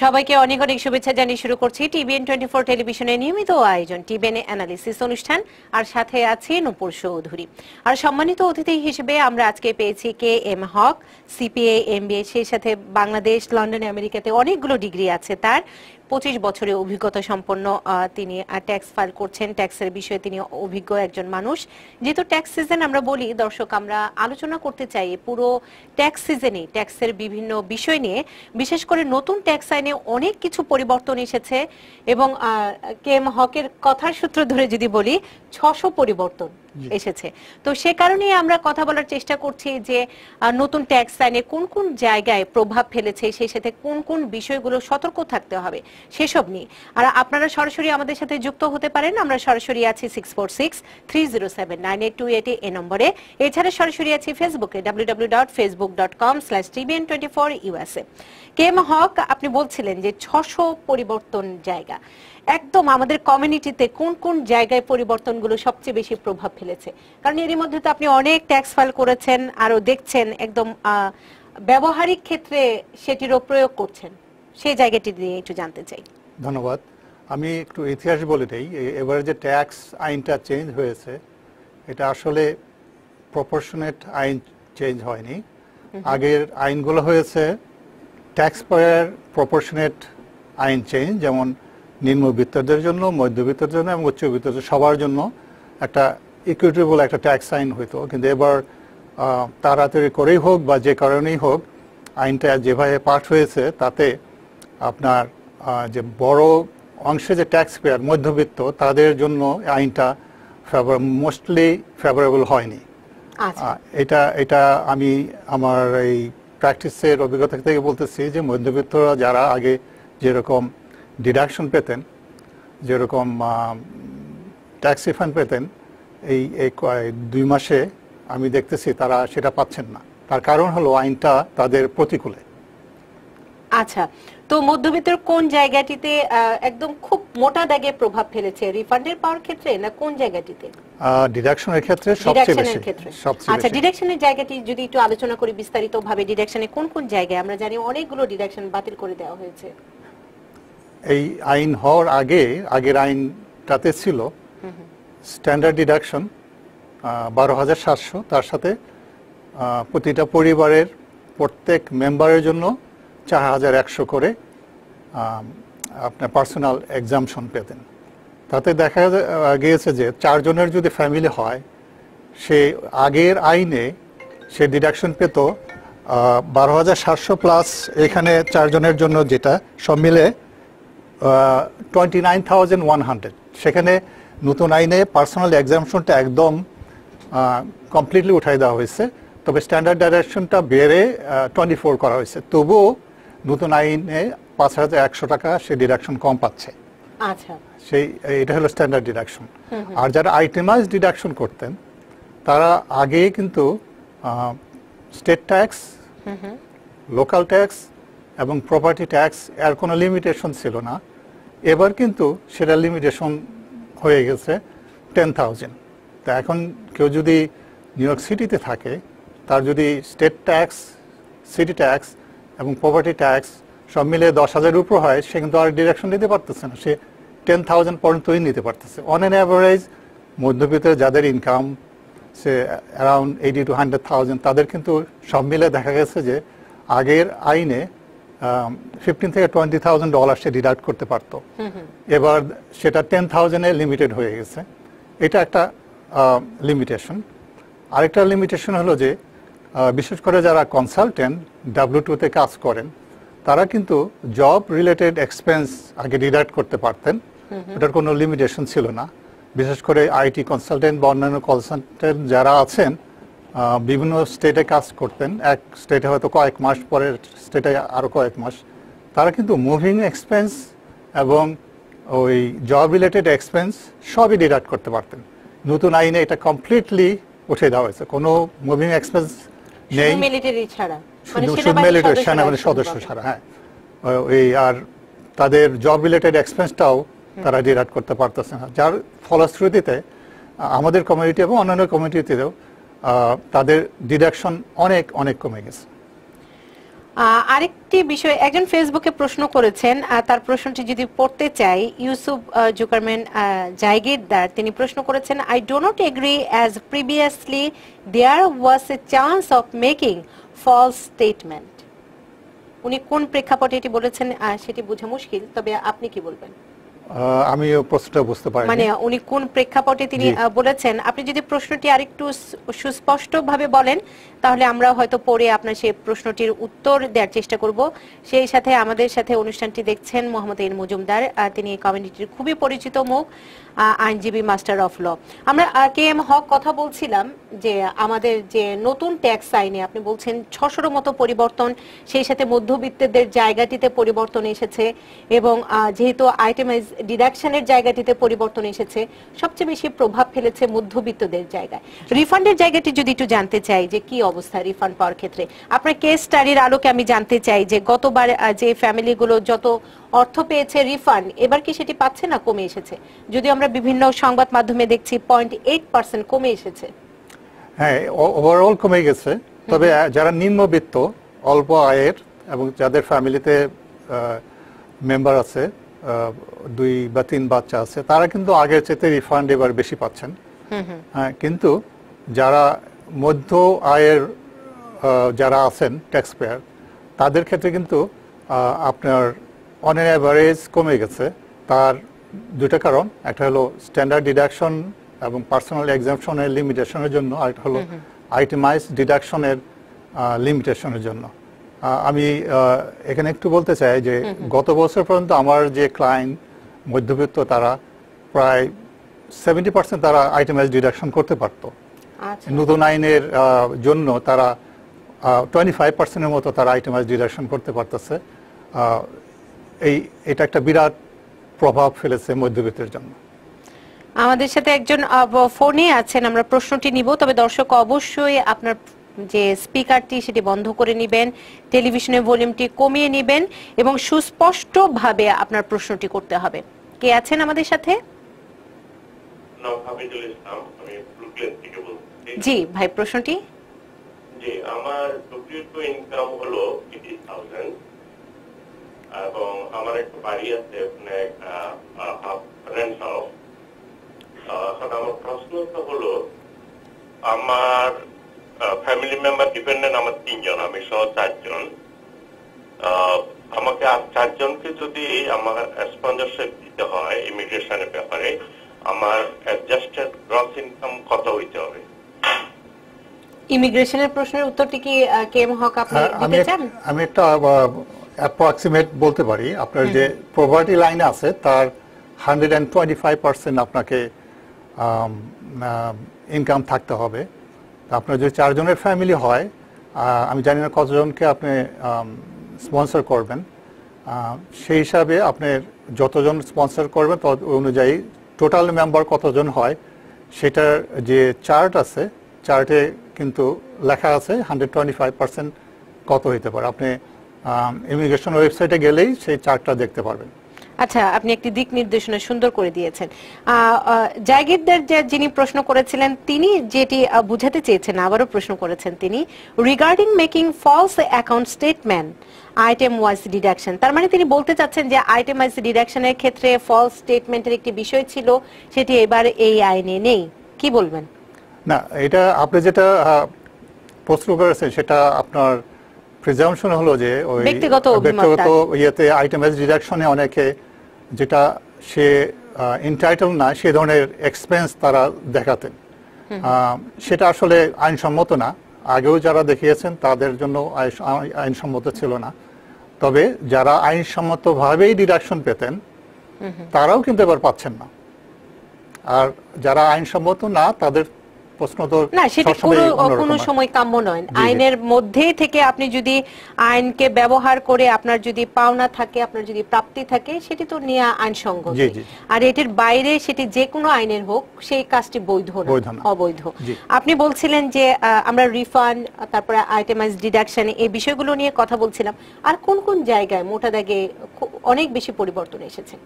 সবাইকে অনেক অনেক শুভেচ্ছা জানিয়ে শুরু করছি TBN24 টেলিভিশনের নিয়মিত আয়োজন TBNA অ্যানালিসিস অনুষ্ঠান আর সাথে আছে নূপুর চৌধুরী আর সম্মানিত অতিথি হিসেবে আমরা আজকে পেয়েছি K M Haque CPA MBA এর সাথে বাংলাদেশ লন্ডন আমেরিকাতে অনেকগুলো ডিগ্রি আছে তার 25 বছরের অভিজ্ঞতা সম্পন্ন তিনি ট্যাক্স ফাইল করছেন ট্যাক্সের বিষয়ে তিনি অভিজ্ঞ একজন মানুষ যেহেতু ট্যাক্স সিজন আমরা বলি দর্শক আমরা আলোচনা করতে চাই পুরো ট্যাক্স সিজনে ট্যাক্সের বিভিন্ন বিষয় নিয়ে বিশেষ করে নতুন ট্যাক্স আইনে অনেক কিছু পরিবর্তন এসেছে এবং কে এম হকের কথার সূত্র ধরে যদি বলি 600 পরিবর্তন এসেছে তো সে কারণে আমরা কথা বলার চেষ্টা করছি যে নতুন ট্যাক্স আইনে কোন কোন জায়গায় প্রভাব ফেলেছে সেই সাথে কোন কোন বিষয়গুলো সতর্ক থাকতে হবে সেসব নিয়ে আর আপনারা সরাসরি আমাদের সাথে যুক্ত হতে পারেন আমরা সরাসরি আছি 64630798288 এই নম্বরে এছাড়া সরাসরি আছি ফেসবুকে www.facebook.com/tbn24usa কে এম হক আপনি বলছিলেন যে 600 পরিবর্তন জায়গা একদম আমাদের কমিউনিটিতে কোন কোন জায়গায় পরিবর্তনগুলো সবচেয়ে বেশি প্রভাব ফেলেছে কারণ এর মধ্যে তো আপনি অনেক ট্যাক্স ফাইল করেছেন আর দেখছেন একদম ব্যবহারিক ক্ষেত্রে সেটিরও প্রয়োগ করছেন সেই জায়গাটি নিয়ে একটু জানতে চাই ধন্যবাদ আমি একটু ইতিহাস বলে দেই এবারে যে ট্যাক্স আইনটা চেঞ্জ হয়েছে এটা আসলে প্রপোর্শনেট আইন চেঞ্জ হয়নি আগের আইনগুলো হয়েছে ট্যাক্স পেয়ার প্রপোর্শনেট আইন চেঞ্জ যেমন নিম্নবিত্তদের জন্য মধ্যবিত্তদের জন্য এবং উচ্চবিত্তদের সবার জন্য একটা ইকুইটেবল একটা ট্যাক্স আইন হতো কিন্তু এবার তাড়াতাড়ি করেই হোক বা যে কারণেই হোক আইনটা যেভাবে পাঠ হয়েছে তাতে আপনার যে বড় অংশে যে ট্যাক্স পেয়ার মধ্যবিত্ত তাদের জন্য আইনটা মোস্টলি ফেভারেবল হয়নি এটা এটা আমি আমার এই প্র্যাকটিসের অভিজ্ঞতা থেকে বলতেছি যে মধ্যবিত্তরা যারা আগে যেরকম ডিডাকশন পেতেন যেরকম ট্যাক্স রিফান্ড পেতেন এই 2 মাসে আমি দেখতেছি তারা সেটা পাচ্ছেন না তার কারণ হলো আইনটা তাদের প্রতিকূলে আচ্ছা তো মধ্যবিত্তের কোন জায়গাটিতে একদম খুব মোটা দাগে প্রভাব ফেলেছে রিফান্ডের পাওয়ার ক্ষেত্রে না কোন জায়গাটিতে ডিডাকশনের ক্ষেত্রে সবচেয়ে বেশি আচ্ছা ডিডাকশনের জায়গাটি যদি একটু আলোচনা করি বিস্তারিতভাবে ডিডাকশনে কোন কোন জায়গায় আমরা জানি অনেকগুলো ডিডাকশন বাতিল করে দেওয়া হয়েছে এই আইন হওয়ার আগে আগের আইনটাতে ছিল স্ট্যান্ডার্ড ডিডাকশন 12,700 তার সাথে প্রতিটা পরিবারের প্রত্যেক মেম্বারের জন্য 4,100 করে আপনার পার্সোনাল এক্সাম্পশন পেতেন তাতে দেখা গিয়েছে যে 4 জনের যদি ফ্যামিলি হয় সে আগের আইনে সে ডিডাকশন পেত 12,700 প্লাস এখানে 4 জনের জন্য যেটা সব মিলে 29,100 সেখানে নতুন আইনে পার্সোনাল এক্সাম্পশনটা একদম কমপ্লিটলি উঠাই দেওয়া হয়েছে তবে স্ট্যান্ডার্ড ডিডাকশনটা বেড়ে 24 করা হয়েছে তবুও নতুন আইনে 5,100 টাকা সে ডিডাকশন কম পাচ্ছে আচ্ছা সেই এটা হলো স্ট্যান্ডার্ড ডিডাকশন আর যারা আইটেমাইজ ডিডাকশন করতেন তারা আগে কিন্তু স্টেট ট্যাক্স লোকাল ট্যাক্স এবং প্রপার্টি ট্যাক্স এর কোনো লিমিটেশন ছিল না এবার কিন্তু সেটা লিমিটেশন হয়ে গেছে 10,000 তা এখন কেউ যদি নিউ ইয়র্ক সিটিতে থাকে তার যদি স্টেট ট্যাক্স সিটি ট্যাক্স এবং প্রপার্টি ট্যাক্স সব মিলে 10,000 উপর হয় সে কিন্তু আর ডিরেকশন নিতে পারতেছে না সে 10,000 পর্যন্তই নিতে পারতেছে অন অ্যান অ্যাভারেজ মধ্যবিত্ত যাদের ইনকাম সে অ্যারাউন্ড 80 to 100,000 তাদের কিন্তু সব মিলে দেখা গেছে যে আগের আইনে 15 থেকে $20,000 সে ডিডাক্ট করতে পারতো এবার সেটা 10,000 এ লিমিটেড হয়ে গেছে এটা একটা লিমিটেশন আরেকটা লিমিটেশন হলো যে বিশেষ করে যারা কনসালটেন্ট W2 তে কাজ করেন তারা কিন্তু জব রিলেটেড এক্সপেন্স আগে ডিডাক্ট করতে পারতেন ওটার কোনো লিমিটেশন ছিল না বিশেষ করে আইটি কনসালটেন্ট বা অন্যান্য কনসালটেন্ট যারা আছেন বিভিন্ন স্টেটে কাজ করতেন এক স্টেটে হয়তো কয়েক মাস পরে স্টেটে আরও কয়েক মাস তারা কিন্তু মুভিং এক্সপেন্স এবং ওই জব রিলেটেড এক্সপেন্স সবই ডিডাক্ট করতে পারতেন নতুন আইনে এটা কমপ্লিটলি উঠে দেওয়া হয়েছে কোনো মুভিং এক্সপেন্স নেই সেনাবাহিনী সদস্য ছাড়া হ্যাঁ ওই আর তাদের জব রিলেটেড এক্সপেন্সটাও তারা ডিডাক্ট করতে পারতেছে না যার ফলশ্রুতিতে আমাদের কমিউনিটি এবং অন্যান্য কমিউনিটিতেও তাদের ডিডাকশন অনেক কমে গেছে আরেকটি বিষয়, একজন ফেসবুকে প্রশ্ন করেছেন, তার প্রশ্নটি যদি পড়তে চাই, ইউসুফ জুকারম্যান জায়গিরদার তিনি প্রশ্ন করেছেন, I do not agree as previously there was a chance of making false statement. উনি কোন প্রেক্ষাপটে এটি বলেছেন সেটি বোঝা মুশকিল, তবে আপনি কি বলবেন? আমি প্রশ্নটা বুঝতে পারি মানে উনি কোন প্রেক্ষাপটে তিনি বলেছেন, আপনি যদি প্রশ্নটি আরেকটু সুস্পষ্টভাবে বলেন তাহলে আমরা হয়তো পরে আপনার সেই প্রশ্নটির উত্তর দেওয়ার চেষ্টা করব। সেই সাথে আমাদের সাথে অনুষ্ঠানটি দেখছেন মোহাম্মদ এন মজুমদার, তিনি এই কমিউনিটির খুবই পরিচিত মুখ, আইনজীবী, মাস্টার অফ ল। আমরা কে এম হক কথা বলছিলাম যে আমাদের যে নতুন ট্যাক্স আইনে আপনি বলছেন 600 মতো পরিবর্তন, সেই সাথে মধ্যবিত্তদের জায়গাটিতে পরিবর্তন এসেছে এবং যেহেতু আইটেমাইজ ডিডাকশনের জায়গাটিতে পরিবর্তন এসেছে, সবচেয়ে বেশি প্রভাব ফেলেছে মধ্যবিত্তদের জায়গায়। রিফান্ডের জায়গাটি যদি একটু জানতে চাই যে কি অবস্থা রিফান্ড পাওয়ার ক্ষেত্রে, আপনার কেস স্টাডির আলোকে আমি জানতে চাই যে গতবার যে ফ্যামিলিগুলো যত অর্থ পেয়েছে রিফান্ড, এবার কি সেটি পাচ্ছে না কমে এসেছে? যদি আমরা বিভিন্ন সংবাদ মাধ্যমে দেখছি 0.8% কমে এসেছে। হ্যাঁ, ওভারঅল কমে গেছে, তবে যারা নিম্নবিত্ত, অল্প আয়ের এবং যাদের ফ্যামিলিতে মেম্বার আছে, 2 বা 3 বাচ্চা আছে, তারা কিন্তু আগের চেয়ে রিফান্ড এবার বেশি পাচ্ছেন। হ্যাঁ, কিন্তু যারা মধ্য আয়ের যারা আছেন ট্যাক্স পেয়ার, তাদের ক্ষেত্রে কিন্তু আপনার অন এন অ্যাভারেজ কমে গেছে। তার দুটা কারণ, একটা হলো স্ট্যান্ডার্ড ডিডাকশন এবং পার্সোনাল এক্সাম্পশনের লিমিটেশনের জন্য, আরেকটা হলো আইটেমাইজ ডিডাকশনের লিমিটেশনের জন্য। আমি এখানে একটু বলতে চাই যে গত বছর পর্যন্ত আমার যে ক্লায়েন্ট মধ্যবিত্ত, তারা প্রায় 70% তারা আইটেমাইজ ডিডাকশন করতে পারতো। নতুন আইনের জন্য তারা 25%-এর মতো তারা আইটেমাইজ ডিডাকশন করতে পারতেছে। এটা একটা বিরাট প্রভাব ফেলেছে মধ্যবিত্তের জন্য। আমাদের সাথে একজন ফোনে আছেন, আমরা প্রশ্নটি নিব, তবে দর্শক অবশ্যই আপনার যে স্পিকারটি সেটি বন্ধ করে নেবেন, টেলিভিশনের ভলিউমটি কমিয়ে নেবেন এবং সুস্পষ্টভাবে আপনার প্রশ্নটি করতে হবে। কে আছেন আমাদের সাথে? জি ভাই, প্রশ্নটি। জি, আমার W2 ইনকাম হলো 80,000 এবং আমার একটা বাড়ি আছে, আমার প্রশ্নটা হলো আমার ফ্যামিলি মেম্বার ডিপেন্ডেন্ট আমার 3 জন, আমি সহ 4 জন। আমাকে আর 4 জনকে যদি আমার স্পন্সরশিপ দিতে হয় ইমিগ্রেশনের ব্যাপারে, আমার অ্যাডজাস্টেড গ্রস ইনকাম কত হইতে হবে? ইমিগ্রেশনের প্রশ্নের উত্তরটি কি কে এম হক আপনি দিতে চান? আমি একটা অ্যাপ্রক্সিমেট বলতে পারি, আপনার যে প্রপার্টি লাইন আছে তার 125% আপনাকে ইনকাম থাকতে হবে। আপনার যদি 4 জনের ফ্যামিলি হয়, আমি জানি না কতজনকে আপনি স্পন্সর করবেন, সেই হিসাবে আপনি যতজন স্পন্সর করবেন তত অনুযায়ী টোটাল মেম্বার কতজন হয় সেটার যে চার্ট আছে, চার্টে কিন্তু লেখা আছে 125% কত হইতে পারে। আপনি ইমিগ্রেশন ওয়েবসাইটে গেলেই সেই চার্টটা দেখতে পারবেন। আচ্ছা, আপনি একটি দিক নির্দেশনা সুন্দর করে দিয়েছেন। জায়গিরদার যিনি প্রশ্ন করেছিলেন, তিনি যেটি বুঝাতে চেয়েছেন, আবারও প্রশ্ন করেছেন তিনি, regarding making false account statement item wise deduction. তার মানে তিনি বলতে চাচ্ছেন যে আইটেম ওয়াইজ ডিডাকশনের ক্ষেত্রে ফলস স্টেটমেন্টের একটি বিষয় ছিল, সেটি এবার এই আইনে নেই, কি বলবেন? না, এটা আপনি যেটা প্রশ্ন করেছেন সেটা আপনার প্রিজাম্পশন হলো যে ওই ব্যক্তিগত ইয়েতে আইটেমাইজ ডিডাকশনে অনেকে যেটা সে এন্টাইটেল না, সে ধরনের এক্সপেন্স তারা দেখাতেন, সেটা আসলে আইনসম্মত না। আগেও যারা দেখিয়েছেন তাদের জন্য আইনসম্মত ছিল না, তবে যারা আইনসম্মতভাবেই ডিডাকশন পেতেন তারাও কিন্তু এবার পাচ্ছেন না। আর যারা আইনসম্মত না, তাদের না, সেটি কোনো সময় কাম্য নয়। আইনের মধ্যেই থেকে আপনি যদি আইনকে ব্যবহার করে আপনার যদি পাওনা থাকে, আপনার যদি প্রাপ্তি থাকে, সেটি তো নেওয়া আইনসঙ্গত, আর এটির বাইরে সেটি যে কোনো আইনের হোক সেই কাজটি বৈধ না, অবৈধ। আপনি বলছিলেন যে আমরা রিফান্ড, তারপরে আইটেমাইজ ডিডাকশন, এই বিষয়গুলো নিয়ে কথা বলছিলাম। আর কোন কোন জায়গায় মোটা দাগে অনেক বেশি পরিবর্তন এসেছে,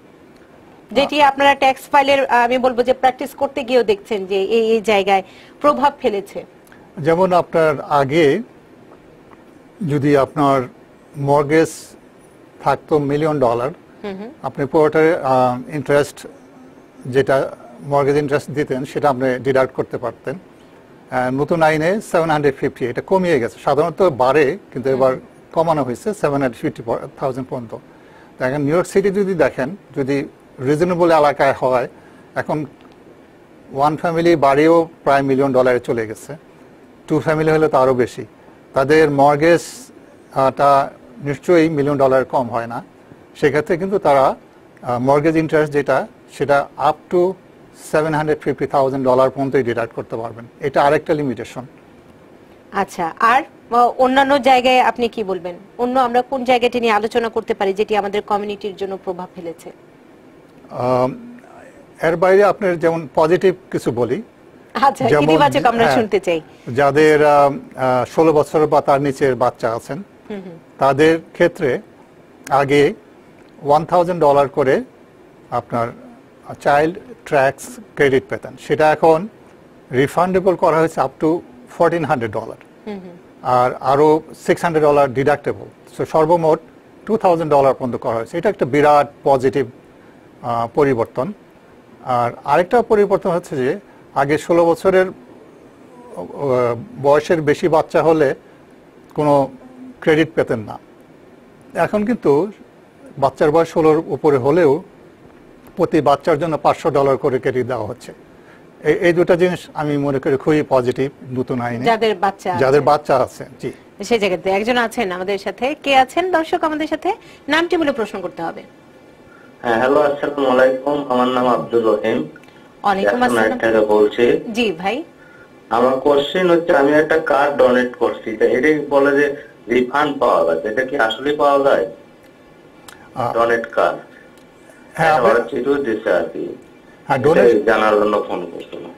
যেটি আপনারা ট্যাক্স ফাইলের আমি বলবো যে প্র্যাকটিস করতে গিয়েও দেখছেন যে এই জায়গায় প্রভাব ফেলেছে? যেমন আপনার আগে যদি আপনার মর্গেজ থাকতো $1 million, আপনি পুরোটার ইন্টারেস্ট যেটা মর্গেজ ইন্টারেস্ট দিতেন সেটা আপনি ডিডাক্ট করতে পারতেন। নতুন আইনে 750 এটা কমিয়ে গেছে, সাধারণত বাড়ে কিন্তু এবার কমানো হয়েছে 750,000 পর্যন্ত। দেখেন নিউ ইয়র্ক সিটি যদি দেখেন, যদি রিজনেবল এলাকায় হয়, এখন ওয়ান ফ্যামিলি বাড়িও প্রায় $1 million চলে গেছে, টু ফ্যামিলি হলে তো আরও বেশি, তাদের মর্গেজটা নিশ্চয়ই $1 million কম হয় না। সেক্ষেত্রে কিন্তু তারা মর্গেজ ইন্টারেস্ট যেটা সেটা আপ টু $750,000 পর্যন্তই ডিডাক্ট করতে পারবেন, এটা আরেকটা লিমিটেশন। আচ্ছা, আর অন্যান্য জায়গায় আপনি কি বলবেন, অন্য আমরা কোন জায়গাটি নিয়ে আলোচনা করতে পারি যেটি আমাদের কমিউনিটির জন্য প্রভাব ফেলেছে? এর বাইরে আপনার যেমন পজিটিভ কিছু বলি, আচ্ছা ইতিবাচক আমরা শুনতে চাই। যাদের 16 বছর বা তার নিচের বাচ্চা আছেন তাদের ক্ষেত্রে আগে $1,000 করে আপনার চাইল্ড ট্যাক্স ক্রেডিট পেতেন, সেটা এখন রিফান্ডেবল করা হয়েছে আপ টু $1,400 আর আরও $600 ডিডাক্টেবল, সো সর্বমোট $2,000 পর্যন্ত করা হয়েছে। এটা একটা বিরাট পজিটিভ পরিবর্তন। আর আরেকটা পরিবর্তন হচ্ছে যে আগে 16 বছরের বয়সের বেশি বাচ্চা হলে কোনো ক্রেডিট পেতেন না, এখন কিন্তু বাচ্চার বয়স 16 উপরে হলেও প্রতি বাচ্চার জন্য $500 করে ক্রেডিট দেওয়া হচ্ছে। এই দুটো জিনিস আমি মনে করি খুবই পজিটিভ নতুন আইনে যাদের বাচ্চা আছে। জি, সেই জায়গাতে একজন আছেন আমাদের সাথে, কে আছেন দর্শক আমাদের সাথে, নামটি বলে প্রশ্ন করতে হবে। হ্যাঁ, হ্যালো আসসালামু আলাইকুম, আমার নাম আব্দুর রহিম। ওয়ালাইকুম আসসালাম, থেকে বলছি। জি ভাই, আমার কোশ্চেন হচ্ছে আমি একটা কার্ড ডোনেট করছি, এটা বলে যে রিফান্ড পাওয়া যায়, এটা কি আসলে পাওয়া যায় ডোনেট কার্ড? হ্যাঁ, আমার চিঠি দিতে আছে। হ্যাঁ, ডোনেশন জানার জন্য ফোন করছিলাম।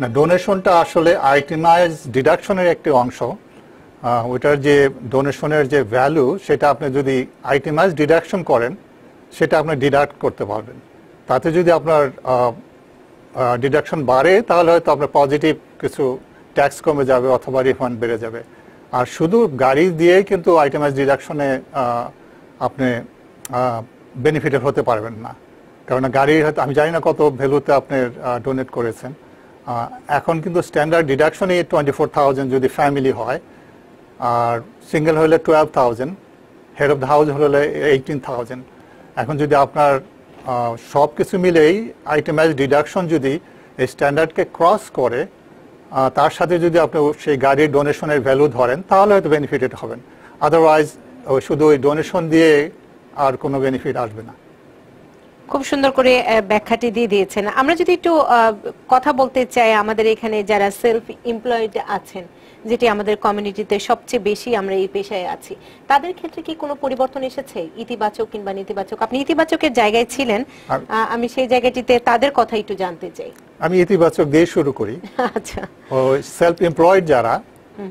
না, ডোনেশনটা আসলে আইটেমাইজ ডিডাকশনের একটি অংশ, ওইটার যে ডোনেশনের যে ভ্যালু সেটা আপনি যদি আইটেমাইজ ডিডাকশন করেন সেটা আপনি ডিডাক্ট করতে পারবেন, তাতে যদি আপনার ডিডাকশন বাড়ে তাহলে হয়তো আপনার পজিটিভ কিছু ট্যাক্স কমে যাবে অথবা রিফান্ড বেড়ে যাবে। আর শুধু গাড়ি দিয়ে কিন্তু আইটেমাইজ ডিডাকশনে আপনি বেনিফিটেড হতে পারবেন না, কারণ গাড়ির হয়তো আমি জানি না কত ভ্যালুতে আপনি ডোনেট করেছেন। এখন কিন্তু স্ট্যান্ডার্ড ডিডাকশনই 24,000 যদি ফ্যামিলি হয়, আর সিঙ্গেল হলে 12,000, হেড অফ দ্য হাউস হলে 18,000। এখন যদি আপনার সব কিছু মিলেই আইটেমাইজ ডিডাকশন যদি এই স্ট্যান্ডার্ডকে ক্রস করে, তার সাথে যদি আপনি সেই গাড়ির ডোনেশনের ভ্যালু ধরেন তাহলে হয়তো বেনিফিটেড হবেন, আদারওয়াইজ শুধু ওই ডোনেশন দিয়ে আর কোনো বেনিফিট আসবে না। খুব সুন্দর করে ব্যাখ্যাটি দিয়ে দিয়েছেন। আমরা যদি একটু কথা বলতে চাই আমাদের এখানে যারা সেলফ এমপ্লয়েড আছেন, যেটি আমাদের কমিউনিটিতে সবচেয়ে বেশি আমরা এই পেশায় আছি, তাদের ক্ষেত্রে কি কোনো পরিবর্তন এসেছে ইতিবাচক কিংবা নেতিবাচক? আপনি ইতিবাচকের জায়গায় ছিলেন, আমি সেই জায়গাটিতে তাদের কথা একটু জানতে চাই। আমি ইতিবাচক দিয়ে শুরু করি। আচ্ছা, সেলফ এমপ্লয়েড যারা,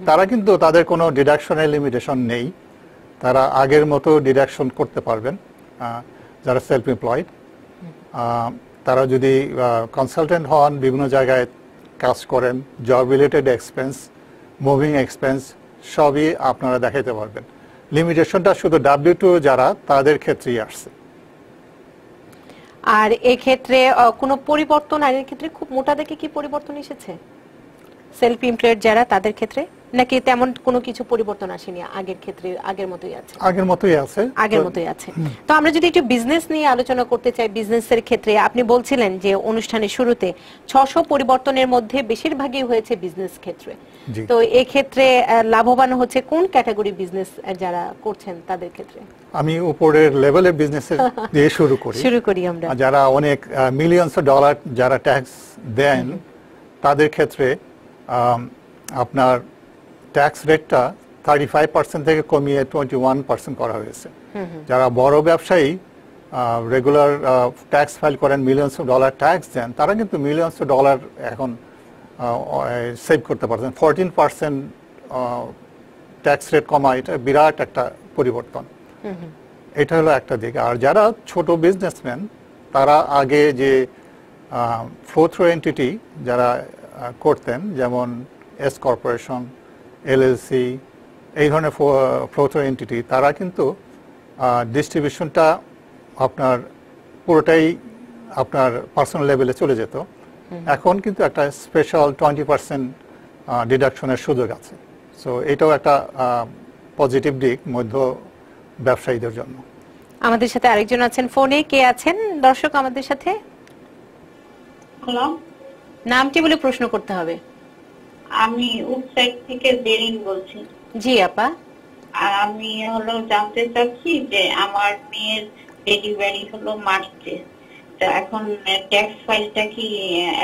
তারা কিন্তু তাদের কোনো ডিডাকশনের লিমিটেশন নেই, তারা আগের মতো ডিডাকশন করতে পারবেন। যারা সেলফ এমপ্লয়েড তারা যদি কনসালটেন্ট হন, বিভিন্ন জায়গায় কাজ করেন, job related expense, moving expense সবই আপনারা দেখাতে পারবেন। লিমিটেশনটা শুধু W2 যারা তাদের ক্ষেত্রেই আসছে। আর এই ক্ষেত্রে কোনো পরিবর্তন আইনের ক্ষেত্রে খুব মোটা দেখে কি পরিবর্তন এসেছে সেলফ এমপ্লয়েড যারা তাদের ক্ষেত্রে, নাকি তেমন কোনো কিছু পরিবর্তন আসেনি? আগের ক্ষেত্রে আগের মতই আছে, আগের মতই আছে, আগের মতই আছে। তো আমরা যদি একটু বিজনেস নিয়ে আলোচনা করতে চাই, বিজনেসের ক্ষেত্রে আপনি বলছিলেন যে অনুষ্ঠানের শুরুতে 600 পরিবর্তনের মধ্যে বেশিরভাগই হয়েছে বিজনেস ক্ষেত্রে। তো এই ক্ষেত্রে লাভবান হচ্ছে কোন ক্যাটাগরি বিজনেস যারা করছেন তাদের ক্ষেত্রে? আমি উপরের লেভেলের বিজনেস দিয়ে শুরু করি আমরা, যারা অনেক মিলিয়নস ডলার যারা ট্যাক্স দেন তাদের ক্ষেত্রে আপনার ট্যাক্স রেটটা 35% থেকে কমিয়ে 21% করা হয়েছে। যারা বড় ব্যবসায়ী রেগুলার ট্যাক্স ফাইল করেন, মিলিয়ন্স অফ ডলার ট্যাক্স দেন, তারা কিন্তু মিলিয়ন্স অফ ডলার এখন সেভ করতে পারছেন। 14% ট্যাক্স রেট কমা, এটা বিরাট একটা পরিবর্তন, এটা হলো একটা দিক। আর যারা ছোট বিজনেসম্যান, তারা আগে যে ফ্লো থ্রু এন্টিটি যারা করতেন, যেমন S কর্পোরেশন, LLC, এই ধরনের ফ্লোথ্রু এন্টিটি তারা কিন্তু ডিস্ট্রিবিউশনটা আপনার পুরোটাই আপনার পার্সোনাল লেভেলে চলে যেত। এখন কিন্তু একটা স্পেশাল 20% ডিডাকশনের সুযোগ আছে। সো এটাও একটা পজিটিভ দিক মধ্য ব্যবসায়ীদের জন্য। আমাদের সাথে আরেকজন আছেন ফোনে, কে আছেন দর্শক আমাদের সাথে? হ্যালো, নামটি বলে প্রশ্ন করতে হবে। আমি ওয়েবসাইট থেকে বেরিন বলছি। জি আপা, আর আমি হলো জানতে চাচ্ছি যে আমার মেয়ের ডেলিভারি হলো মার্চে, তো এখন ট্যাক্স ফাইলটা কি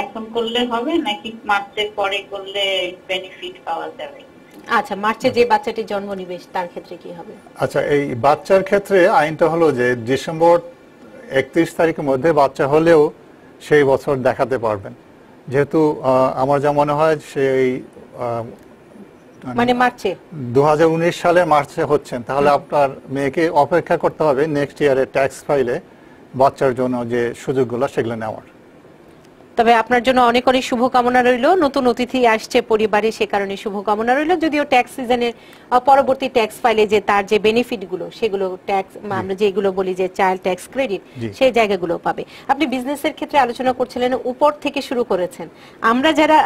এখন করলে হবে নাকি মার্চের পরে করলে বেনিফিট পাওয়া যাবে? আচ্ছা, মার্চে যে বাচ্চাটি জন্ম নেবে তার ক্ষেত্রে কি হবে? আচ্ছা, এই বাচ্চার ক্ষেত্রে আইনটা হলো যে ডিসেম্বর 31 তারিখের মধ্যে বাচ্চা হলেও সেই বছর দেখাতে পারবেন, যেহেতু আমার যা মনে হয় সেই মানে মার্চে 2019 সালে মার্চে হচ্ছেন, তাহলে আপনার মেয়েকে অপেক্ষা করতে হবে নেক্সট ইয়ারে ট্যাক্স ফাইলে বাচ্চার জন্য যে সুযোগগুলো সেগুলো নেওয়ার। তবে আপনার জন্য অনেক অনেক শুভকামনা রইল, নতুন অতিথি আসছে পরিবারে সে কারণে শুভকামনা রইল। যদিও ট্যাক্স সিজনের পরবর্তী ট্যাক্স ফাইলে যে তার যে বেনিফিটগুলো সেগুলো ট্যাক্স আমরা যেগুলো বলি যে চাইল্ড ট্যাক্স ক্রেডিট সেই জায়গাগুলো পাবে। আপনি বিজনেসের ক্ষেত্রে আলোচনা করছিলেন, উপর থেকে শুরু করেছেন, আমরা যারা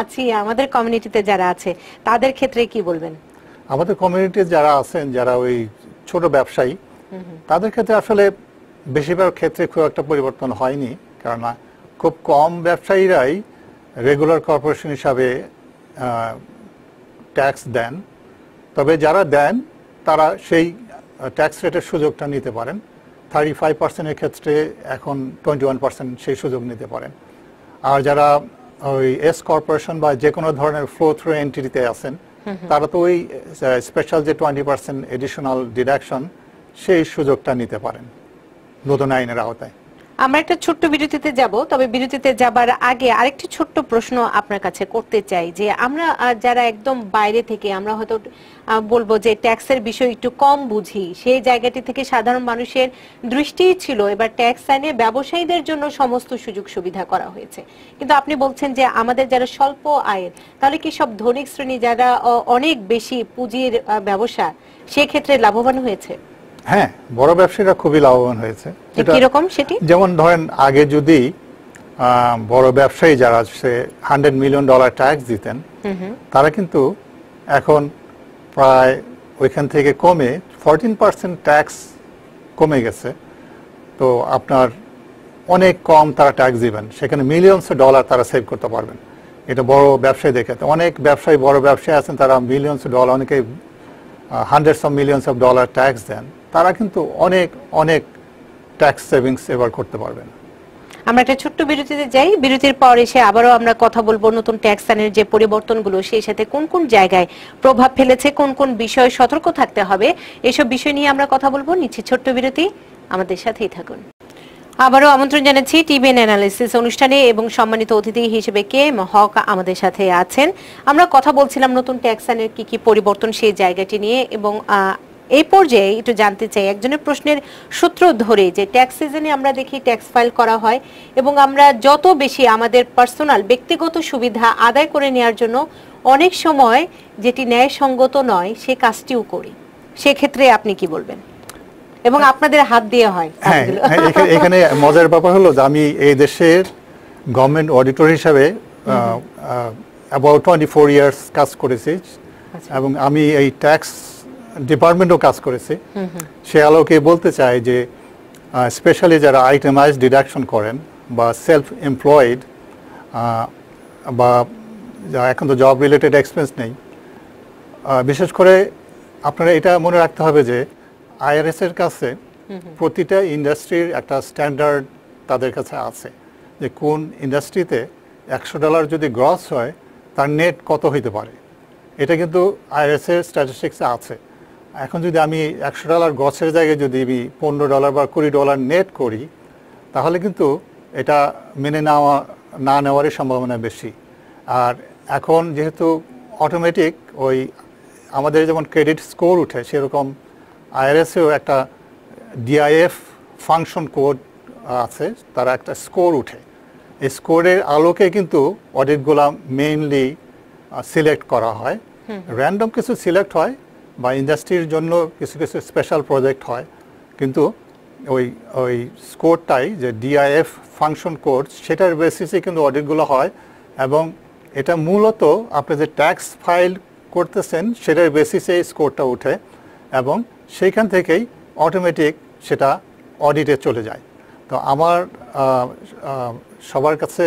আছি আমাদের কমিউনিটিতে যারা আছে তাদের ক্ষেত্রে কি বলবেন? আমাদের কমিউনিটি যারা আছেন যারা ওই ছোট ব্যবসায়ী তাদের ক্ষেত্রে আসলে বেশিরভাগ ক্ষেত্রে খুব একটা পরিবর্তন হয়নি, কারণ খুব কম ব্যবসায়ীরাই রেগুলার কর্পোরেশন হিসাবে ট্যাক্স দেন। তবে যারা দেন তারা সেই ট্যাক্স রেটের সুযোগটা নিতে পারেন। 35% ক্ষেত্রে এখন 21% সেই সুযোগ নিতে পারেন। আর যারা ওই এস কর্পোরেশন বা যে কোনো ধরনের ফ্লো থ্রু এন্টিটিতে আছেন তারা তো ওই স্পেশাল যে 20% এডিশনাল ডিডাকশন সেই সুযোগটা নিতে পারেন নতুন আইনের আওতায়। আমরা একটা ছোট্ট বিরতিতে যাব, তবে বিরতিতে যাবার আগে আরেকটি ছোট্ট প্রশ্ন আপনার কাছে করতে চাই যে আমরা যারা একদম বাইরে থেকে আমরা হয়তো বলবো যে ট্যাক্সের বিষয় একটু কম বুঝি, সেই জায়গাটি থেকে সাধারণ মানুষের দৃষ্টি ছিল এবার ট্যাক্স আইনে ব্যবসায়ীদের জন্য সমস্ত সুযোগ সুবিধা করা হয়েছে, কিন্তু আপনি বলছেন যে আমাদের যারা স্বল্প আয়ের, তাহলে কি সব ধনিক শ্রেণী যারা অনেক বেশি পুঁজির ব্যবসা সেক্ষেত্রে লাভবান হয়েছে? হ্যাঁ, বড় ব্যবসায়ীরা খুবই লাভবান হয়েছে। যেমন ধরেন আগে যদি বড় ব্যবসায়ী যারা $100 মিলিয়ন ট্যাক্স দিতেন তারা কিন্তু এখন প্রায় ওইখান থেকে কমে 14% ট্যাক্স কমে গেছে। তো আপনার অনেক কম তারা ট্যাক্স দিবেন, সেখানে মিলিয়নস ডলার তারা সেভ করতে পারবেন। এটা বড় ব্যবসায়ী দেখে অনেক ব্যবসায়ী বড় ব্যবসায়ী আছেন তারা মিলিয়নস ডলার, অনেকে $100s of millions ট্যাক্স দেন, তারা কিন্তু অনেক অনেক ট্যাক্স সেভিংস এবার করতে পারবেন। আমরা একটা ছোট্ট বিরতিতে যাই, বিরতির পর এসে আবারও আমরা কথা বলবো নতুন ট্যাক্স আইনের যে পরিবর্তনগুলো সেই সাথে কোন কোন জায়গায় প্রভাব ফেলেছে, কোন কোন বিষয়ে সতর্ক থাকতে হবে, এসব বিষয় নিয়ে আমরা কথা বলবো। নিচে ছোট্ট বিরতি, আমাদের সাথেই থাকুন। আবারও আমন্ত্রণ জানাচ্ছি টিবিএন অ্যানালিসিস অনুষ্ঠানে এবং সম্মানিত অতিথি হিসেবে কে এম হক আমাদের সাথে আছেন। আমরা কথা বলছিলাম নতুন ট্যাক্স আইনের কি কি পরিবর্তন সেই জায়গাটি নিয়ে, এবং এই পর্যায়ে একটু জানতে চাই একজনের প্রশ্নের সূত্র ধরে যে ট্যাক্স সিজনে আমরা দেখি ট্যাক্স ফাইল করা হয় এবং আমরা যত বেশি আমাদের পার্সোনাল ব্যক্তিগত সুবিধা আদায় করে নেওয়ার জন্য অনেক সময় যেটি ন্যায়সঙ্গত নয় সে কাজটিও করি, সেক্ষেত্রে আপনি কি বলবেন? এবং আপনাদের হাত দিয়ে হয়। হ্যাঁ, এখানে মজার ব্যাপার হলো যে আমি এই দেশের গভর্নমেন্ট অডিটর হিসাবে অ্যাবাউট 24 ইয়ার্স কাজ করেছি এবং আমি এই ট্যাক্স ডিপার্টমেন্টও কাজ করেছি। সে আলোকে বলতে চাই যে স্পেশালি যারা আইটেমাইজ ডিডাকশন করেন বা সেলফ এমপ্লয়েড বা এখন তো জব রিলেটেড এক্সপেন্স নেই, বিশেষ করে আপনারা এটা মনে রাখতে হবে যে IRS এর কাছে প্রতিটা ইন্ডাস্ট্রির একটা স্ট্যান্ডার্ড তাদের কাছে আছে যে কোন ইন্ডাস্ট্রিতে $100 যদি গ্রস হয় তার নেট কত হইতে পারে, এটা কিন্তু IRS এর স্ট্যাটিস্টিক্সে আছে। এখন যদি আমি $100 গ্রসের জায়গায় যদি আমি $15 বা $20 নেট করি তাহলে কিন্তু এটা মেনে না নেওয়ারই সম্ভাবনা বেশি। আর এখন যেহেতু অটোমেটিক ওই আমাদের যেমন ক্রেডিট স্কোর উঠে সেরকম IRS-এও একটা DIF ফাংশন কোড আছে, তারা একটা স্কোর উঠে, এই স্কোরের আলোকে কিন্তু অডিটগুলো মেইনলি সিলেক্ট করা হয়। র্যান্ডম কিছু সিলেক্ট হয় বা ইন্ডাস্ট্রির জন্য কিছু কিছু স্পেশাল প্রজেক্ট হয়, কিন্তু ওই ওই স্কোরটাই যে ডিআইএফ ফাংশন কোড সেটার বেসিসে কিন্তু অডিটগুলো হয়, এবং এটা মূলত আপনি যে ট্যাক্স ফাইল করতেছেন সেটার বেসিসে স্কোরটা ওঠে এবং সেইখান থেকেই অটোমেটিক সেটা অডিটে চলে যায়। তো আমার সবার কাছে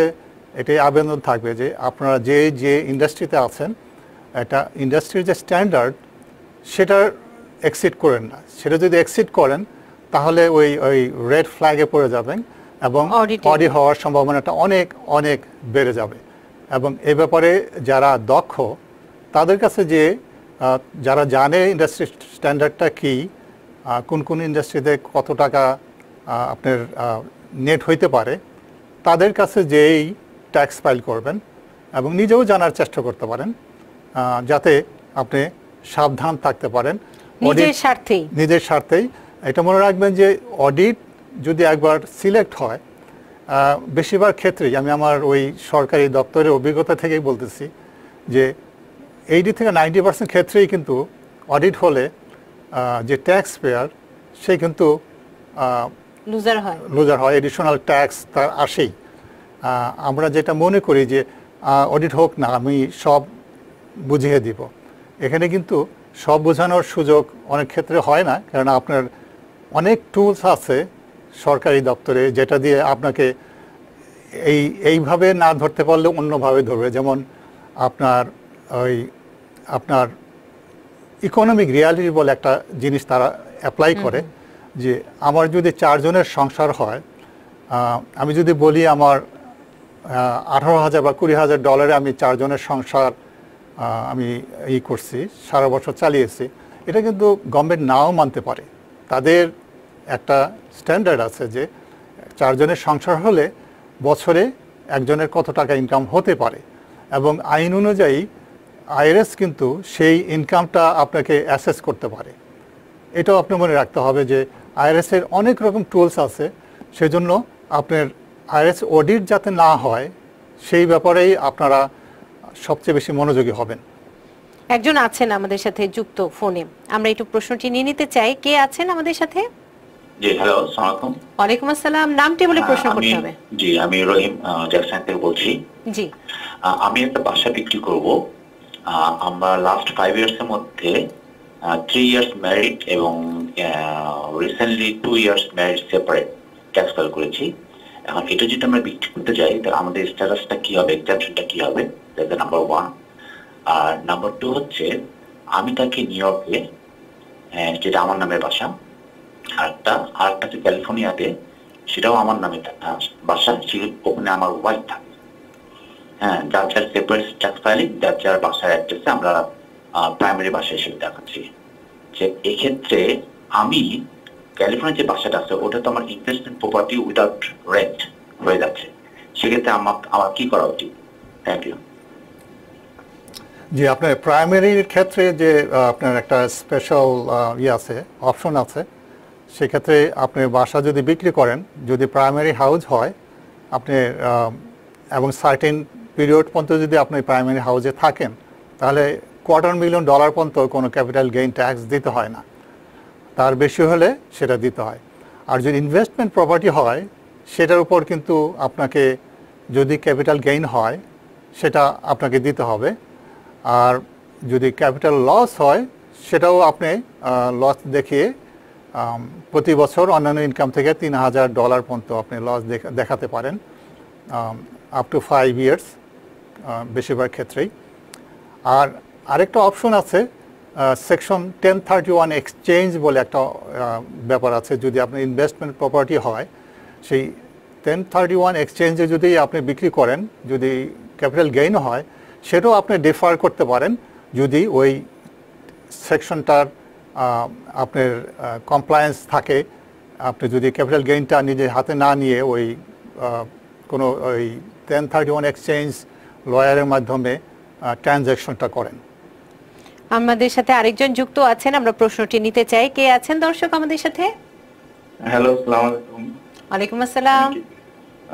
এটাই আবেদন থাকবে যে আপনারা যে যে ইন্ডাস্ট্রিতে আছেন একটা ইন্ডাস্ট্রির যে স্ট্যান্ডার্ড সেটার এক্সিট করেন না, সেটা যদি এক্সিট করেন তাহলে ওই ওই রেড ফ্ল্যাগে পড়ে যাবেন এবং অডিট হওয়ার সম্ভাবনাটা অনেক অনেক বেড়ে যাবে। এবং এ ব্যাপারে যারা দক্ষ তাদের কাছে যে যারা জানে ইন্ডাস্ট্রি স্ট্যান্ডার্ডটা কী, কোন কোন ইন্ডাস্ট্রিতে কত টাকা আপনার নেট হইতে পারে, তাদের কাছে যেই ট্যাক্স ফাইল করবেন এবং নিজেও জানার চেষ্টা করতে পারেন যাতে আপনি সাবধান থাকতে পারেন নিজের স্বার্থেই। এটা মনে রাখবেন যে অডিট যদি একবার সিলেক্ট হয়, বেশিরভাগ ক্ষেত্রেই আমি আমার ওই সরকারি দপ্তরের অভিজ্ঞতা থেকেই বলতেছি যে 80 থেকে 90% ক্ষেত্রেই কিন্তু অডিট হলে যে ট্যাক্স পেয়ার সে কিন্তু লুজার হয়, এডিশনাল ট্যাক্স তার আসেই। আমরা যেটা মনে করি যে অডিট হোক না, আমি সব বুঝিয়ে দিব, এখানে কিন্তু সব বোঝানোর সুযোগ অনেক ক্ষেত্রে হয় না, কারণ আপনার অনেক টুলস আছে সরকারি দপ্তরে যেটা দিয়ে আপনাকে এইভাবে না ধরতে পারলে অন্যভাবে ধরবে। যেমন আপনার ইকোনমিক রিয়ালিটি বলে একটা জিনিস তারা অ্যাপ্লাই করে যে আমার যদি 4 জনের সংসার হয়, আমি যদি বলি আমার $18,000 বা $20,000 আমি 4 জনের সংসার আমি করছি, সারা বছর চালিয়েছি, এটা কিন্তু গভর্নমেন্ট নাও মানতে পারে। তাদের একটা স্ট্যান্ডার্ড আছে যে 4 জনের সংসার হলে বছরে 1 জনের কত টাকা ইনকাম হতে পারে, এবং আইন অনুযায়ী আইআরএস কিন্তু সেই ইনকামটা আপনাকে অ্যাসেস করতে পারে। এটাও আপনি মনে রাখতে হবে যে আইআরএসের অনেক রকম টুলস আছে, সেজন্য আপনার আইআরএস অডিট যাতে না হয় সেই ব্যাপারেই আপনারা সবচেয়ে বেশি মনোযোগী হবেন। একজন আছেন আমাদের সাথে যুক্ত ফোনে, আমরা একটু প্রশ্নটি নিয়ে নিতে চাই। কে আছেন আমাদের সাথে? জি, হ্যালো, আসসালামু আলাইকুম। ওয়ালাইকুম আসসালাম। নামটি বলে প্রশ্ন করতে হবে। জি, আমি রহিম জ্যাকসন থেকে বলছি। জি, আমি একটা বাসা বিক্রি করব। আমরা লাস্ট 5 ইয়ার্স এর মধ্যে 3 ইয়ার্স ম্যারিড এবং recently 2 years married separate tax file করেছি। এখন এটা যদি আমরা বিক্রি করতে যাই তাহলে আমাদের স্ট্যাটাসটা কি হবে, এক্সেপশনটা কি হবে? That's number 1। আর নাম্বার 2 হচ্ছে আমি তাকে নিউ ইয়র্কে, যেটা আমার নামে বাসা, আরেকটা ক্যালিফোর্নিয়াতে, সেটাও আমার নামে বাসা, ওখানে আমার ওয়াইফ থাকে। হ্যাঁ, যার যার সেপারেট ট্যাক্স ফাইলিং, যার যার বাসার অ্যাড্রেসে আমরা প্রাইমারি বাসা হিসেবে দেখাচ্ছি। যে এক্ষেত্রে আমি ক্যালিফোর্নিয়ার যে বাসাটা আছে ওটা তো আমার ইনভেস্টমেন্ট প্রপার্টি উইদাউট রেন্ট হয়ে যাচ্ছে, সেক্ষেত্রে আমার কি করা উচিত? Thank you. জি, আপনার প্রাইমারির ক্ষেত্রে যে আপনার একটা স্পেশাল ইয়ে আছে, অপশন আছে, সেক্ষেত্রে আপনি বাসা যদি বিক্রি করেন, যদি প্রাইমারি হাউস হয় আপনি এবং সার্টেন পিরিয়ড পর্যন্ত যদি আপনি প্রাইমারি হাউসে থাকেন তাহলে $250,000 পর্যন্ত কোনো ক্যাপিটাল গেইন ট্যাক্স দিতে হয় না, তার বেশি হলে সেটা দিতে হয়। আর যদি ইনভেস্টমেন্ট প্রপার্টি হয় সেটার উপর কিন্তু আপনাকে যদি ক্যাপিটাল গেইন হয় সেটা আপনাকে দিতে হবে, আর যদি ক্যাপিটাল লস হয় সেটাও আপনি লস দেখিয়ে প্রতি বছর অন্যান্য ইনকাম থেকে $3,000 পর্যন্ত আপনি লস দেখাতে পারেন, আপ টু 5 ইয়ার্স বেশিরভাগ ক্ষেত্রেই। আর আরেকটা অপশন আছে সেকশন 1031 এক্সচেঞ্জ বলে একটা ব্যাপার আছে, যদি আপনি ইনভেস্টমেন্ট প্রপার্টি হয় সেই 1031 এক্সচেঞ্জে যদি আপনি বিক্রি করেন, যদি ক্যাপিটাল গেইন হয় সেটাও আপনি ডিফার করতে পারেন যদি ওই সেকশনটার আপনার কমপ্লায়েন্স থাকে। আপনি যদি ক্যাপিটাল গেইনটা নিজের হাতে না নিয়ে ওই কোনো ওই 1031 এক্সচেঞ্জ লয়ারের মাধ্যমে ট্রানজ্যাকশনটা করেন। আমাদের সাথে আরেকজন যুক্ত আছেন, আমরা প্রশ্নটি নিতে চাই। কে আছেন দর্শক আমাদের সাথে? হ্যালো, আসসালামু আলাইকুম। ওয়ালাইকুম আসসালাম।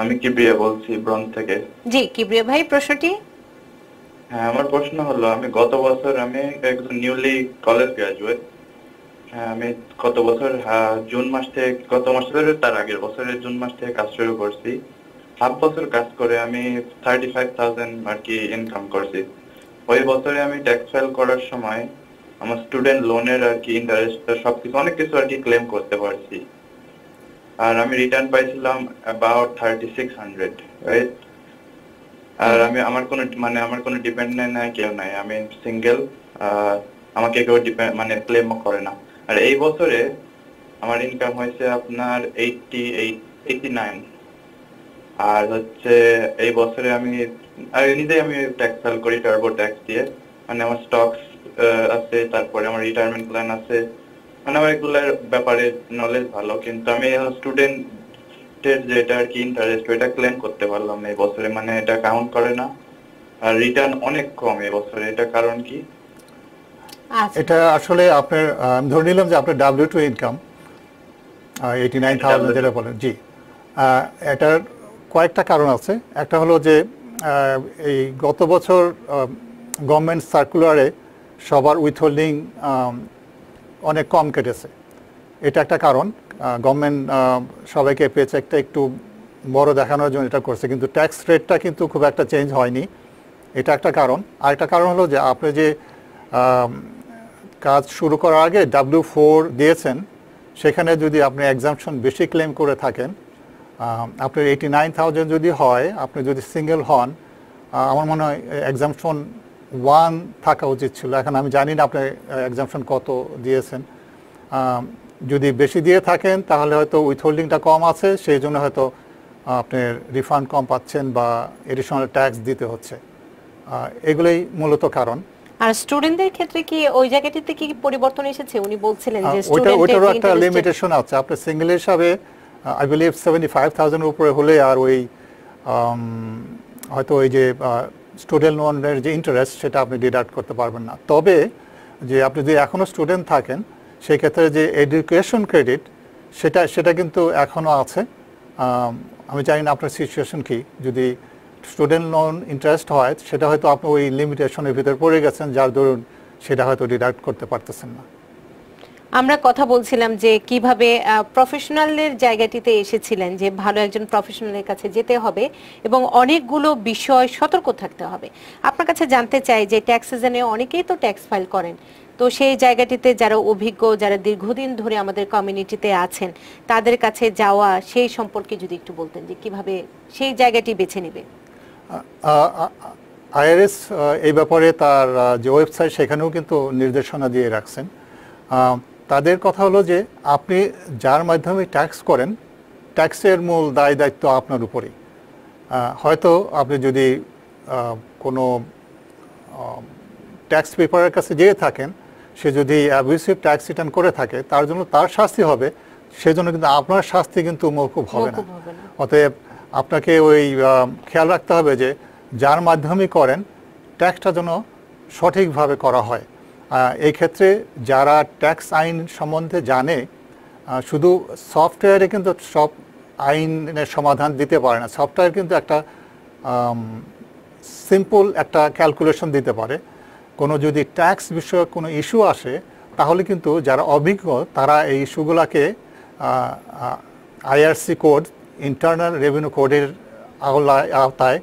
আমি কিবরিয়া বলছি ব্রন থেকে। জি কিবরিয়া ভাই, প্রশ্নটি? হ্যাঁ আমার প্রশ্ন হলো আমি গত বছর আমি একজন নিউলি কলেজ গ্রাজুয়েট আমি গত বছর জুন মাস থেকে গত মাসের তার আগের বছরের জুন মাস থেকে কাজ শুরু করছি হাফ বছর কাজ করে আমি 35000 আর কি ইনকাম করছি ওই বছরে আমি ট্যাক্স ফাইল করার সময় আমার স্টুডেন্ট লোনের আর কি ইন্টারেস্ট সবকিছু অনেক কিছু আর কি ক্লেম করতে পারছি আর আমি রিটার্ন পাইছিলাম about 3600 রাইট আর আমি আমার কোনো ডিপেন্ডেন্ট নাই কেউ নাই আমি সিঙ্গেল আমাকে কেউ মানে ক্লেম করে না আর এই বছরে আমার ইনকাম হয়েছে আপনার 88 89 আর হচ্ছে এই বছরে আমি নিজেই আমি ট্যাক্স ফাইল করি টার্বো ট্যাক্স দিয়ে মানে আমার স্টকস আছে তারপরে আমার রিটায়ারমেন্ট প্ল্যান আছে মানে আমার এগুলোর ব্যাপারে নলেজ ভালো কিন্তু আমি স্টুডেন্ট যেটা আর কি ইন্টারেস্ট ওইটা ক্লেম করতে পারলাম না এই বছরে মানে এটা কাউন্ট করে না আর রিটার্ন অনেক কম এই বছরে এটা কারণ কি এটা আসলে আপনার আমি ধরে নিলাম যে আপনার W2 ইনকাম 89000 যেটা বলেন জি এটার কয়েকটা কারণ আছে একটা হলো যে এই গত বছর গভর্নমেন্ট সার্কুলারে সবার উইথহোল্ডিং অনেক কম কেটেছে এটা একটা কারণ গভর্নমেন্ট সবাইকে পে চেকটা একটু বড় দেখানোর জন্য এটা করছে কিন্তু ট্যাক্স রেটটা কিন্তু খুব একটা চেঞ্জ হয়নি এটা একটা কারণ আর একটা কারণ হলো যে আপনি যে কাজ শুরু করার আগে W4 দিয়েছেন সেখানে যদি আপনি এক্সাম্পশন বেশি ক্লেম করে থাকেন আপনার 89000 যদি হয় আপনি যদি সিঙ্গেল হন আমার মনে হয় এক্সাম্পশন 1 থাকা উচিত ছিল এখন আমি জানি না আপনি এক্সাম্পশন কত দিয়েছেন যদি বেশি দিয়ে থাকেন তাহলে হয়তো উইথহোল্ডিংটা কম আছে সেই জন্য হয়তো আপনি রিফান্ড কম পাচ্ছেন বা এডিশনাল ট্যাক্স দিতে হচ্ছে এগুলাই মূলত কারণ আর স্টুডেন্টদের ক্ষেত্রে কি ওই জায়গাটিতে কি পরিবর্তন এসেছে উনি বলছিলেন যে স্টুডেন্টদের ওটারও একটা লিমিটেশন আছে আপনি সিঙ্গেল হিসাবে আই বিলিভ 75000 এর উপরে হলে আর ওই হয়তো ওই যে স্টুডেন্ট লোনের যে ইন্টারেস্ট সেটা আপনি ডিডাক্ট করতে পারবেন না তবে যে আপনি যদি এখনো স্টুডেন্ট থাকেন সেই ক্ষেত্রে যে এডুকেশন ক্রেডিট সেটা কিন্তু এখনও আছে আমি জানি না আপনার সিচুয়েশন কি যদি স্টুডেন্ট লোন ইন্টারেস্ট হয় সেটা হয়তো আপনি ওই লিমিটেশনের ভিতরে পড়ে গেছেন যার দরুন সেটা হয়তো ডিডাক্ট করতে পারতেছেন না আমরা কথা বলছিলাম যে কিভাবে প্রফেশনালের জায়গাটিতে এসেছিলেন যে ভালো একজন প্রফেশনালের কাছে যেতে হবে এবং অনেকগুলো বিষয় সতর্ক থাকতে হবে আপনার কাছে জানতে চাই যে ট্যাক্স সিজনে অনেকেই তো ট্যাক্স ফাইল করেন তো সেই জায়গাটিতে যারা অভিজ্ঞ যারা দীর্ঘদিন ধরে আমাদের কমিউনিটিতে আছেন তাদের কাছে যাওয়া সেই সম্পর্কে যদি একটু বলতেন যে কিভাবে সেই জায়গাটি বেছে নেবে IRS এই ব্যাপারে তার যে ওয়েবসাইট সেখানেও কিন্তু নির্দেশনা দিয়ে রাখছেন তাদের কথা হলো যে আপনি যার মাধ্যমে ট্যাক্স করেন ট্যাক্সের মূল দায় দায়িত্ব আপনার উপরেই হয়তো আপনি যদি কোনো ট্যাক্স পেপারের কাছে যেয়ে থাকেন সে যদি অ্যাবিউসিভ ট্যাক্স রিটার্ন করে থাকে তার জন্য তার শাস্তি হবে সেজন্য কিন্তু আপনার শাস্তি কিন্তু মওকুফ হবে না অতএব আপনাকে ওই খেয়াল রাখতে হবে যে যার মাধ্যমে করেন ট্যাক্সটা যেন সঠিকভাবে করা হয় এই ক্ষেত্রে যারা ট্যাক্স আইন সম্বন্ধে জানে শুধু সফটওয়্যারে কিন্তু সব আইনের সমাধান দিতে পারে না সফটওয়্যার কিন্তু একটা সিম্পল একটা ক্যালকুলেশন দিতে পারে কোনো যদি ট্যাক্স বিষয়ক কোনো ইস্যু আসে তাহলে কিন্তু যারা অভিজ্ঞ তারা এই ইস্যুগুলোকে IRC কোড ইন্টারনাল রেভিনিউ কোডের আওতায়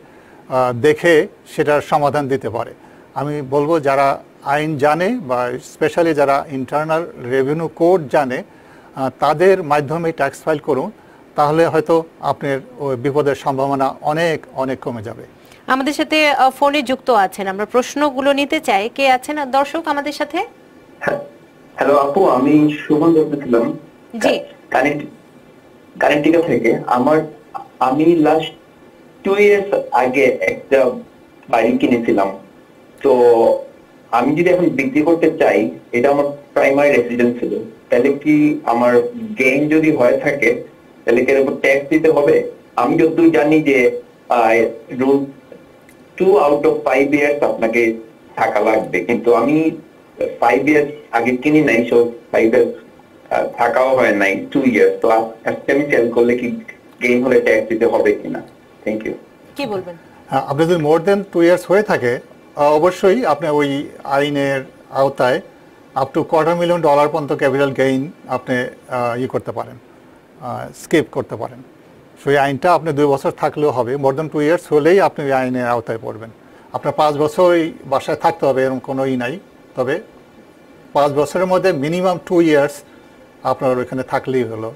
দেখে সেটার সমাধান দিতে পারে আমি বলবো যারা আইন জানে বা স্পেশালি যারা ইন্টারনাল রেভিনিউ কোড জানে তাদের মাধ্যমে ট্যাক্স ফাইল করুন তাহলে হয়তো আপনার ওই বিপদের সম্ভাবনা অনেক অনেক কমে যাবে আমাদের সাথে ফোনে যুক্ত আছেন আমরা প্রশ্নগুলো নিতে চাই কে আছেন দর্শক আমাদের সাথে হ্যালো আপু আমি সুমন বলছিলাম জি কানেক্টিকা থেকে আমি লাস্ট 2 ইয়ার্স আগে একটা বাড়ি কিনেছিলাম তো আমি যদি এখন বিক্রি করতে চাই এটা আমার প্রাইমারি রেসিডেন্স ছিল তাহলে কি আমার গেইন যদি হয়ে থাকে তাহলে কি এর উপর ট্যাক্স দিতে হবে আমি যতটুকু জানি যে রুল 2 out of 5 years আপনাকে থাকা লাগবে কিন্তু আমি 5 years আগে কিনি নাই সো 5 years থাকাও হয় নাই 2 years তো আজকে আমি করলে কি গেইন হলে ট্যাক্স দিতে হবে কিনা থ্যাংক ইউ কি বলবেন আপনি যদি মোর দ্যান 2 years হয়ে থাকে অবশ্যই আপনি ওই আইনের আওতায় আপ টু $250,000 পর্যন্ত ক্যাপিটাল গেইন আপনি ই করতে পারেন, স্কিপ করতে পারেন। সেই আইনটা আপনি 2 বছর থাকলেও হবে, মোর দ্যান 2 years হলেই আপনি ওই আইনের আওতায় পড়বেন। আপনার 5 বছরই বাসায় থাকতে হবে এরকম কোনোই নাই, তবে 5 বছরের মধ্যে মিনিমাম 2 years আপনার ওইখানে থাকলেই হলো,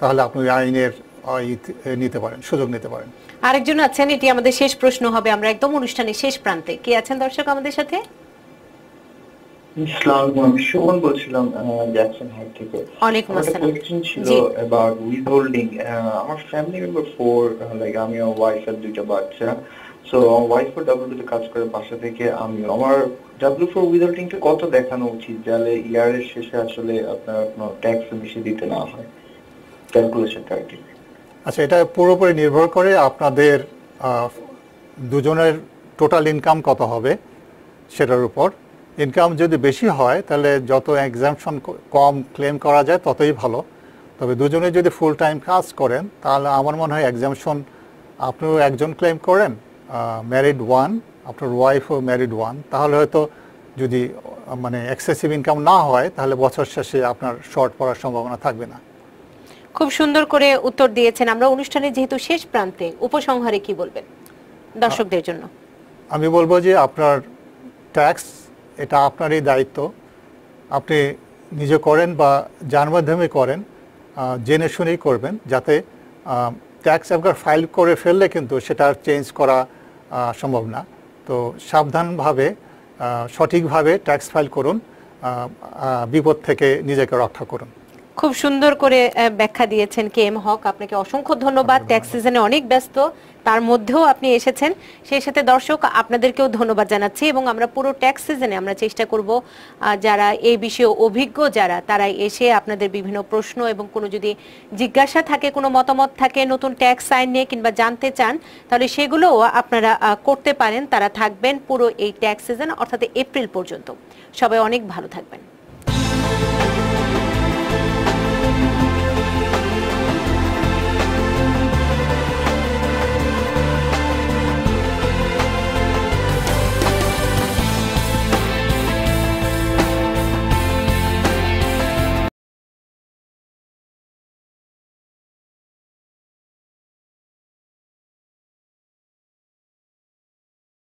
তাহলে আপনি ওই আইনের নিতে পারেন, সুযোগ নিতে পারেন। আরেকজন আছেন, এটি আমাদের শেষ প্রশ্ন হবে, আমরা একদম অনুষ্ঠানের শেষ প্রান্তে। কে আছেন দর্শক আমাদের সাথে? শোভন বলছিলাম জ্যাকসন হাইট থেকে। ওয়ালাইকুম আসসালাম। কোয়েশ্চন ছিল অ্যাবাউট উইথহোল্ডিং। আমার ফ্যামিলি মেম্বার 4 লাইক আমি আর ওয়াইফ আর 2টা বাচ্চা, সো ওয়াইফ ফর ডব্লিউ তে কাজ করে বাসা থেকে, আমি আমার ডব্লিউ ফর উইথহোল্ডিং তে কত দেখানো উচিত যাতে ইয়ারের শেষে আসলে আপনার কোনো ট্যাক্স মিশিয়ে দিতে না হয় ক্যালকুলেশনটা আর কি? আচ্ছা, এটা পুরোপুরি নির্ভর করে আপনাদের দুজনের টোটাল ইনকাম কত হবে সেটার উপর। ইনকাম যদি বেশি হয় তাহলে যত এক্সাম্পশন কম ক্লেম করা যায় ততই ভালো, তবে দুজনে যদি ফুল টাইম কাজ করেন তাহলে আমার মনে হয় এক্সাম্পশন আপনিও একজন ক্লেম করেন, ম্যারিড ওয়ান, আপনার ওয়াইফও ম্যারিড ওয়ান, তাহলে হয়তো যদি মানে এক্সেসিভ ইনকাম না হয় তাহলে বছর শেষে আপনার শর্ট পড়ার সম্ভাবনা থাকবে না। খুব সুন্দর করে উত্তর দিয়েছেন। আমরা অনুষ্ঠানে যেহেতু শেষ প্রান্তে, উপসংহারে কি বলবেন দর্শকদের জন্য? আমি বলবো যে আপনার ট্যাক্স এটা আপনারই দায়িত্ব, আপনি নিজে করেন বা যার মাধ্যমে করেন জেনে শুনেই করবেন, যাতে ট্যাক্স একবার ফাইল করে ফেললে কিন্তু সেটা আর চেঞ্জ করা সম্ভব না। তো সাবধানভাবে সঠিকভাবে ট্যাক্স ফাইল করুন, বিপদ থেকে নিজেকে রক্ষা করুন। খুব সুন্দর করে ব্যাখ্যা দিয়েছেন কে এম হক, আপনাকে অসংখ্য ধন্যবাদ। ট্যাক্স সিজনে অনেক ব্যস্ত, তার মধ্যেও আপনি এসেছেন, সেই সাথে দর্শক আপনাদেরকেও ধন্যবাদ জানাচ্ছি। এবং আমরা পুরো ট্যাক্স সিজনে আমরা চেষ্টা করব যারা এই বিষয়ে অভিজ্ঞ যারা, তারা এসে আপনাদের বিভিন্ন প্রশ্ন এবং কোনো যদি জিজ্ঞাসা থাকে, কোনো মতামত থাকে নতুন ট্যাক্স আইন নিয়ে কিংবা জানতে চান, তাহলে সেগুলোও আপনারা করতে পারেন। তারা থাকবেন পুরো এই ট্যাক্স সিজন অর্থাৎ এপ্রিল পর্যন্ত। সবাই অনেক ভালো থাকবেন।